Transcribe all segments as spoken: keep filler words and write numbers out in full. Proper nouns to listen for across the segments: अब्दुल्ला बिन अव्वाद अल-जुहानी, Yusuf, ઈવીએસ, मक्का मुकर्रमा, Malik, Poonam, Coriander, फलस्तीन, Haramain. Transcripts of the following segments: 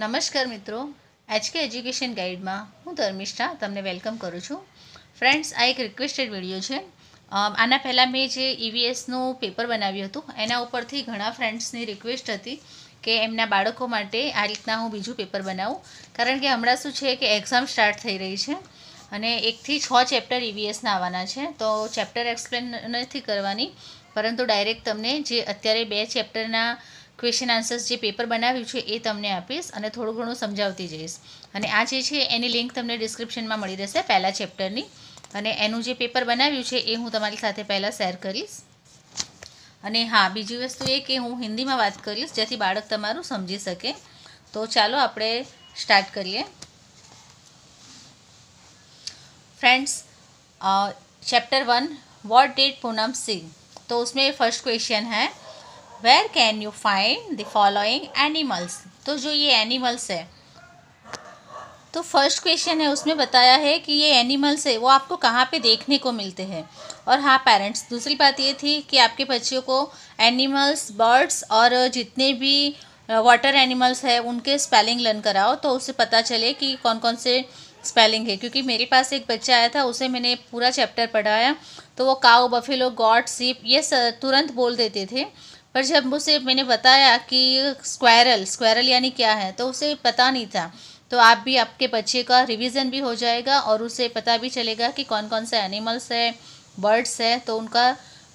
નમસ્કાર મિત્રો, HK education ગાઈડમાં હું ધર્મિષ્ઠા તમને વેલકમ કરું છું। ફ્રેન્ડ્સ, આ એક રિક્વેસ્ટેડ વિડીયો છે। આના પહેલાં મેં જે ઈવીએસનું પેપર બનાવ્યું હતું એના ઉપરથી ઘણા ફ્રેન્ડ્સની રિક્વેસ્ટ હતી કે એમના બાળકો માટે આ રીતના હું બીજું પેપર બનાવું, કારણ કે હમણાં શું છે કે એક્ઝામ સ્ટાર્ટ થઈ રહી છે અને એકથી છ ચેપ્ટર ઈવીએસના આવવાના છે, તો ચેપ્ટર એક્સપ્લેન નથી કરવાની, પરંતુ ડાયરેક્ટ તમને જે અત્યારે બે ચેપ્ટરના क्वेश्चन आंसर्स जो पेपर बनाव्यू है ये तमने आपीश और थोड़ू घणु समझाती जईश। और आ जे है एनी लिंक तमने डिस्क्रिप्शन में मळी रहेशे पहला चेप्टरनी, अने एनु जे पेपर बनाव्यू है ए हूँ तमारी साथे पहला शेर करीश। अने हाँ, बीजी वस्तु ए कि हूँ हिंदी में बात करीश जेथी बाळक तमारू समझी सके। तो चलो आपणे स्टार्ट करीए। Friends, chapter one, what did Poonam see. तो उसमें फर्स्ट क्वेश्चन है, where can you find the following animals. तो जो ये एनिमल्स है, तो फर्स्ट क्वेश्चन है उसमें बताया है कि ये एनिमल्स है वो आपको कहाँ पे देखने को मिलते हैं। और हाँ पेरेंट्स, दूसरी बात ये थी कि आपके बच्चों को एनिमल्स, बर्ड्स और जितने भी वाटर एनिमल्स है उनके स्पेलिंग लर्न कराओ, तो उससे पता चले कि कौन कौन से स्पेलिंग है। क्योंकि मेरे पास एक बच्चा आया था, उसे मैंने पूरा चैप्टर पढ़ाया, तो वो काऊ, बफेलो, गॉट, सीप ये तुरंत बोल देते थे, पर जब उसे मैंने बताया कि स्क्वैरल स्क्वैरल यानी क्या है तो उसे पता नहीं था। तो आप भी, आपके बच्चे का रिवीजन भी हो जाएगा और उसे पता भी चलेगा कि कौन कौन से एनिमल्स है, बर्ड्स है, तो उनका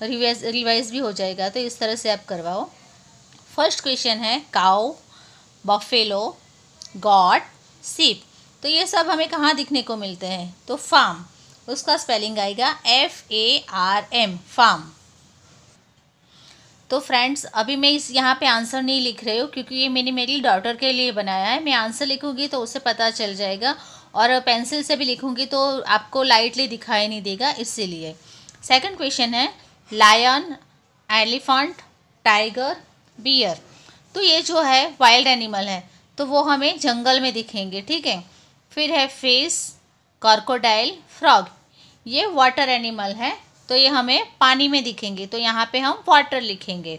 रिवाइज रिवाइज भी हो जाएगा। तो इस तरह से आप करवाओ। फर्स्ट क्वेश्चन है काऊ, बफेलो, गॉट, सीप। तो ये सब हमें कहाँ दिखने को मिलते हैं। तो फार्म, उसका स्पेलिंग आएगा F A R M, farm. तो फ्रेंड्स, अभी मैं इस यहाँ पे आंसर नहीं लिख रही हूँ क्योंकि ये मैंने मेरी डॉटर के लिए बनाया है। मैं आंसर लिखूँगी तो उसे पता चल जाएगा, और पेंसिल से भी लिखूँगी तो आपको लाइटली दिखाई नहीं देगा, इसीलिए। सेकंड क्वेश्चन है लायन, एलिफेंट, टाइगर, बियर। तो ये जो है वाइल्ड एनिमल है, तो वो हमें जंगल में दिखेंगे, ठीक है। फिर है फिश, क्रोकोडाइल, फ्रॉग। ये वाटर एनिमल है, तो ये हमें पानी में दिखेंगे, तो यहाँ पे हम वाटर लिखेंगे।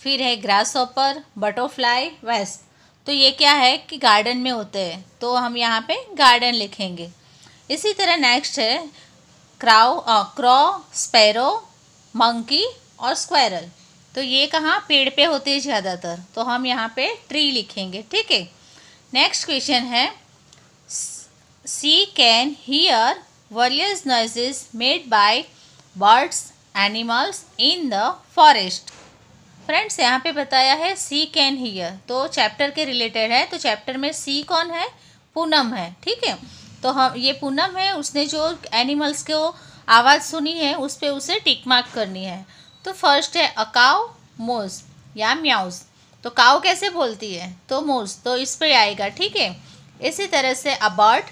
फिर है ग्रास हॉपर, बटरफ्लाई, वेस्प। तो ये क्या है कि गार्डन में होते हैं, तो हम यहाँ पे गार्डन लिखेंगे। इसी तरह नेक्स्ट है क्राउ, क्रॉ, स्पैरो, मंकी और स्क्वैरल। तो ये कहाँ पेड़ पे होते हैं ज़्यादातर, तो हम यहाँ पे ट्री लिखेंगे, ठीक है। नेक्स्ट क्वेश्चन है सी can hear various noises made by birds, animals in the forest। Friends, यहाँ पे बताया है सी कैन हियर, तो चैप्टर के रिलेटेड है। तो चैप्टर में सी कौन है? पूनम है, ठीक है। तो हम, ये पूनम है, उसने जो एनिमल्स को आवाज़ सुनी है उस पर उसे टिक मार्क करनी है। तो फर्स्ट है अ काऊ, मोज या म्याउज। तो काऊ कैसे बोलती है, तो मोज, तो इस पर आएगा, ठीक है। इसी तरह से अ बर्ड,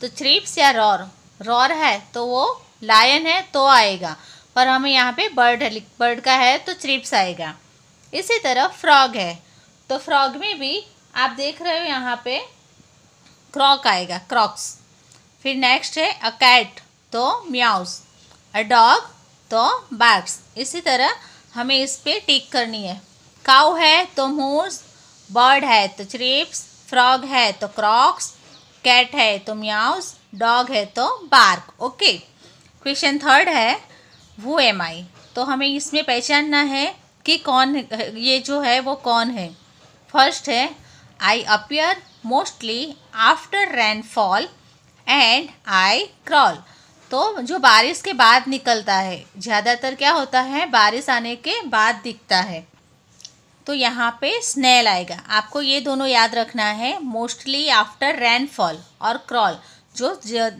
तो थ्रिप्स या रॉर, रॉर है तो वो लायन है तो आएगा, पर हमें यहाँ पे बर्ड बर्ड का है तो थ्रिप्स आएगा। इसी तरह फ्रॉग है, तो फ्रॉग में भी आप देख रहे हो यहाँ पे क्रॉक आएगा, क्रॉक्स। फिर नेक्स्ट है अ कैट, तो म्याउस, अ डॉग, तो बार्क्स। इसी तरह हमें इस पे टिक करनी है। काऊ है तो मूस, बर्ड है तो थ्रिप्स, फ्रॉग है तो क्रॉक्स, कैट है तो म्याउस, डॉग है तो बार्क। ओके, क्वेश्चन थर्ड है हू एम आई। तो हमें इसमें पहचानना है कि कौन, ये जो है वो कौन है। फर्स्ट है I appear mostly after rainfall and I crawl. तो जो बारिश के बाद निकलता है, ज़्यादातर क्या होता है बारिश आने के बाद दिखता है, तो यहाँ पे स्नेल आएगा। आपको ये दोनों याद रखना है, मोस्टली आफ्टर रेनफॉल और क्रॉल, जो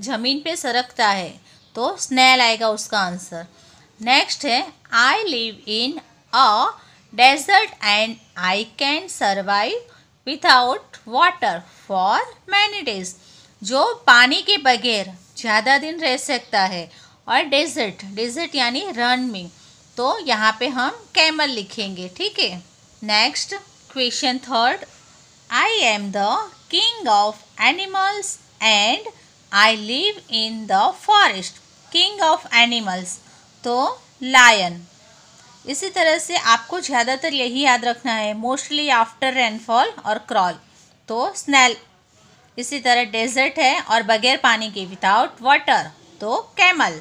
जमीन पे सरकता है, तो स्नेल आएगा उसका आंसर। नेक्स्ट है I live in a desert and I can survive without water for many days. जो पानी के बगैर ज़्यादा दिन रह सकता है, और डेजर्ट, डेजर्ट यानी रन में, तो यहाँ पे हम कैमल लिखेंगे, ठीक है। Next question third, I am the king of animals and I live in the forest. King of animals तो लायन। इसी तरह से आपको ज़्यादातर यही याद रखना है, मोस्टली आफ्टर रेनफॉल और क्रॉल। तो स्नेल। इसी तरह डेजर्ट है और बगैर पानी के विदाउट वाटर तो कैमल।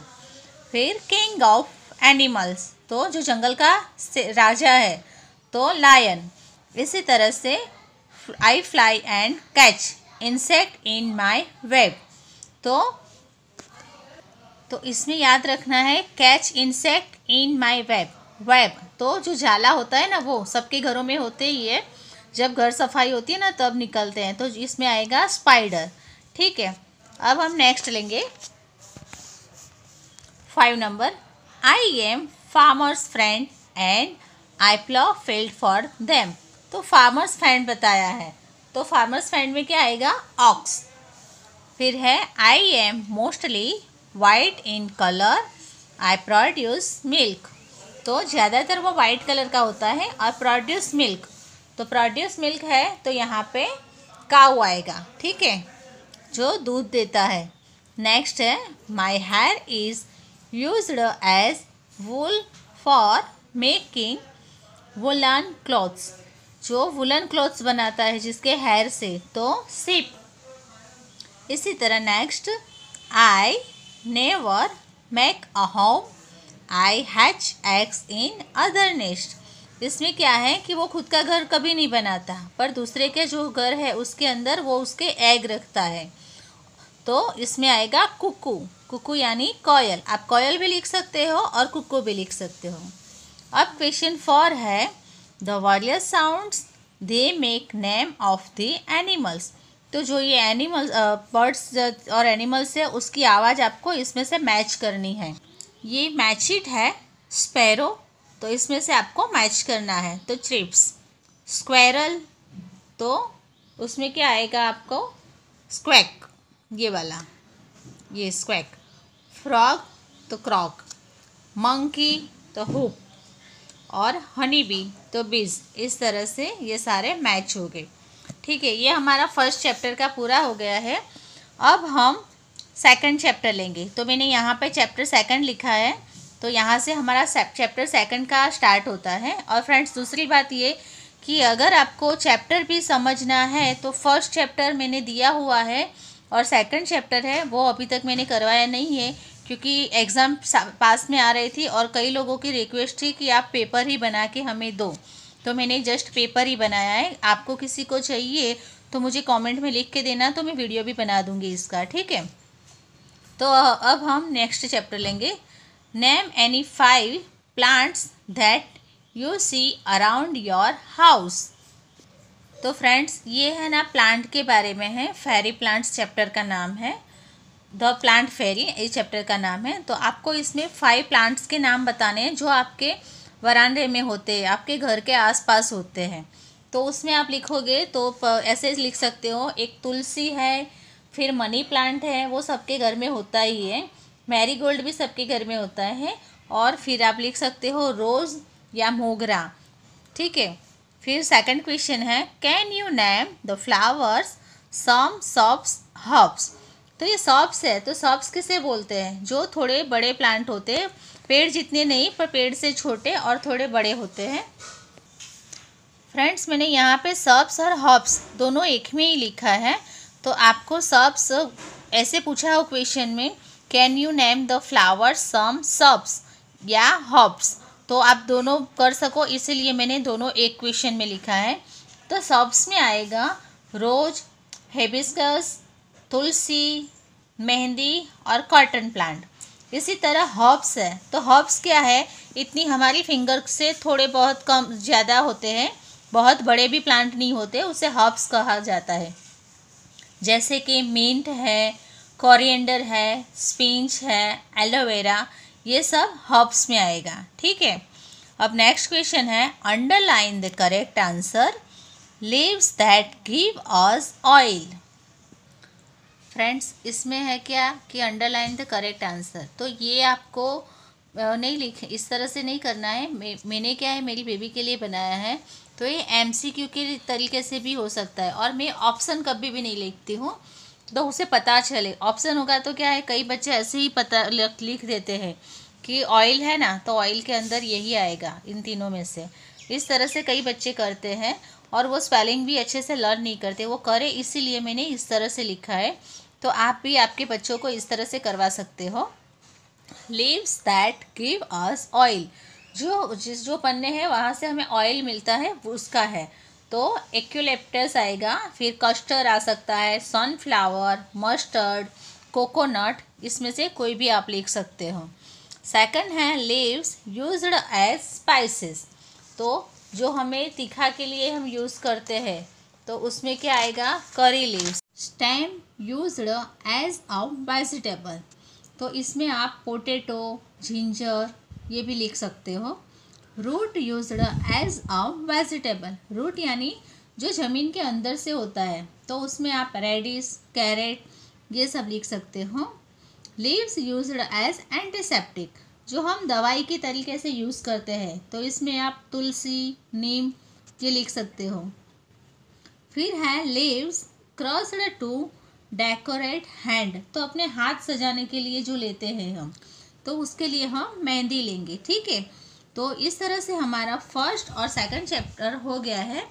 फिर किंग ऑफ एनिमल्स तो जो जंगल का राजा है तो लायन। इसी तरह से I fly and catch insect in my web तो तो इसमें याद रखना है catch insect in my web. Web तो जो जाला होता है ना वो सबके घरों में होते ही है, जब घर सफाई होती है ना तब निकलते हैं, तो इसमें आएगा स्पाइडर। ठीक है, अब हम नेक्स्ट लेंगे five number. I am farmer's friend and I plough field for them तो फार्मर्स फ्रेंड बताया है, तो फार्मर्स फ्रेंड में क्या आएगा ऑक्स। फिर है I am mostly white in colour I produce milk तो ज़्यादातर वो वाइट कलर का होता है, और प्रोड्यूस मिल्क तो प्रोड्यूस मिल्क है तो यहाँ पे काऊ आएगा। ठीक है, जो दूध देता है। नेक्स्ट है my hair is used as wool for making woollen clothes जो वुलन क्लॉथ्स बनाता है जिसके हेयर से तो सिप। इसी तरह next I never make a home I hatch eggs in other nest. इसमें क्या है कि वो खुद का घर कभी नहीं बनाता पर दूसरे के जो घर है उसके अंदर वो उसके एग रखता है, तो इसमें आएगा कुकू। कुकू यानी कोयल, आप कोयल भी लिख सकते हो और कुकू भी लिख सकते हो। अब क्वेश्चन फोर है the various sounds they make name of the animals तो जो ये एनिमल्स बर्ड्स और एनिमल्स है उसकी आवाज़ आपको इसमें से मैच करनी है। ये मैच इट है स्पैरो तो इसमें से आपको मैच करना है, तो चिप्स। स्क्वेरल तो उसमें क्या आएगा आपको स्क्वैक, ये वाला ये स्क्वैक। फ्रॉग तो क्रॉक। मंकी तो हुप, और हनी बी तो बीज। इस तरह से ये सारे मैच हो गए। ठीक है, ये हमारा फर्स्ट चैप्टर का पूरा हो गया है। अब हम सेकंड चैप्टर लेंगे, तो मैंने यहाँ पे चैप्टर सेकंड लिखा है, तो यहाँ से हमारा चैप्टर सेकंड का स्टार्ट होता है। और फ्रेंड्स दूसरी बात ये कि अगर आपको चैप्टर भी समझना है तो फर्स्ट चैप्टर मैंने दिया हुआ है और सेकंड चैप्टर है वो अभी तक मैंने करवाया नहीं है क्योंकि एग्ज़ाम पास में आ रही थी और कई लोगों की रिक्वेस्ट थी कि आप पेपर ही बना के हमें दो, तो मैंने जस्ट पेपर ही बनाया है। आपको किसी को चाहिए तो मुझे कमेंट में लिख के देना, तो मैं वीडियो भी बना दूंगी इसका। ठीक है, तो अब हम नेक्स्ट चैप्टर लेंगे। Name any five plants that you see around your house तो फ्रेंड्स ये है ना प्लांट के बारे में है, फेरी प्लांट्स चैप्टर का नाम है, द प्लांट फेरी इस चैप्टर का नाम है। तो आपको इसमें फाइव प्लांट्स के नाम बताने हैं जो आपके वरांडे में होते हैं, आपके घर के आसपास होते हैं। तो उसमें आप लिखोगे तो ऐसे लिख सकते हो, एक तुलसी है, फिर मनी प्लांट है वो सबके घर में होता ही है, मैरीगोल्ड भी सबके घर में होता है, और फिर आप लिख सकते हो रोज़ या मोगरा। ठीक है, फिर सेकंड क्वेश्चन है can you name the flowers some shops herbs तो ये सॉप्स है, तो सॉप्स किसे बोलते हैं जो थोड़े बड़े प्लांट होते हैं, पेड़ जितने नहीं पर पेड़ से छोटे और थोड़े बड़े होते हैं। फ्रेंड्स मैंने यहाँ पे सॉप्स और हॉप्स दोनों एक में ही लिखा है, तो आपको सॉप्स ऐसे पूछा हो क्वेश्चन में can you name the flowers some shops या हॉप्स, तो आप दोनों कर सको इसीलिए मैंने दोनों एक क्वेश्चन में लिखा है। तो सॉप्स में आएगा रोज, हेबिस्कस, तुलसी, मेहंदी और कॉटन प्लांट। इसी तरह हर्ब्स है, तो हर्ब्स क्या है इतनी हमारी फिंगर से थोड़े बहुत कम ज़्यादा होते हैं, बहुत बड़े भी प्लांट नहीं होते, उसे हर्ब्स कहा जाता है, जैसे कि मिंट है, कोरिएंडर है, स्पिंच है, एलोवेरा, ये सब हर्ब्स में आएगा। ठीक है, अब नेक्स्ट क्वेश्चन है underline the correct answer leaves that give us oil friends इसमें है क्या कि अंडरलाइन द करेक्ट आंसर, तो ये आपको नहीं लिख इस तरह से नहीं करना है। मे, मैंने क्या है मेरी बेबी के लिए बनाया है, तो ये एमसीक्यू के तरीके से भी हो सकता है, और मैं ऑप्शन कभी भी नहीं लिखती हूँ तो उसे पता चले, ऑप्शन होगा तो क्या है कई बच्चे ऐसे ही पता लिख देते हैं कि ऑयल है ना तो ऑयल के अंदर यही आएगा इन तीनों में से, इस तरह से कई बच्चे करते हैं। और वो स्पेलिंग भी अच्छे से लर्न नहीं करते, वो करे इसीलिए मैंने इस तरह से लिखा है। तो आप भी आपके बच्चों को इस तरह से करवा सकते हो। Leaves that give us oil, जो जिस जो पन्ने हैं वहाँ से हमें ऑयल मिलता है उसका है, तो यूकलिप्टस आएगा, फिर कस्टर्ड आ सकता है, सनफ्लावर, मस्टर्ड, कोकोनट, इसमें से कोई भी आप लिख सकते हो। सेकंड है लीव्स यूज्ड एज स्पाइसेस, तो जो हमें तीखा के लिए हम यूज़ करते हैं तो उसमें क्या आएगा, curry leaves. Stem used as a vegetable, तो इसमें आप पोटैटो, जिंजर ये भी लिख सकते हो। Root used as a vegetable, root यानी जो ज़मीन के अंदर से होता है, तो उसमें आप रेडिश, कैरेट ये सब लिख सकते हो। लीव्स यूज्ड एज एंटीसेप्टिक, जो हम दवाई के तरीके से यूज़ करते हैं, तो इसमें आप तुलसी, नीम ये लिख सकते हो। फिर है leaves crossed to decorate hand, तो अपने हाथ सजाने के लिए जो लेते हैं हम, तो उसके लिए हम मेहंदी लेंगे, ठीक है। तो इस तरह से हमारा फर्स्ट और सेकंड चैप्टर हो गया है,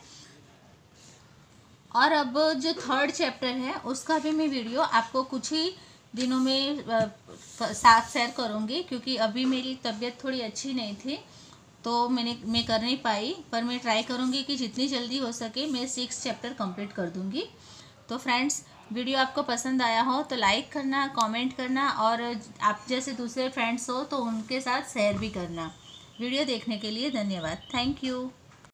और अब जो थर्ड चैप्टर है उसका भी मैं वीडियो आपको कुछ ही दिनों में साथ शेयर करूँगी, क्योंकि अभी मेरी तबीयत थोड़ी अच्छी नहीं थी तो मैंने मैं कर नहीं पाई, पर मैं ट्राई करूँगी कि जितनी जल्दी हो सके मैं सिक्स चैप्टर कंप्लीट कर दूँगी। तो फ्रेंड्स, वीडियो आपको पसंद आया हो तो लाइक करना, कमेंट करना, और आप जैसे दूसरे फ्रेंड्स हो तो उनके साथ शेयर भी करना। वीडियो देखने के लिए धन्यवाद, थैंक यू।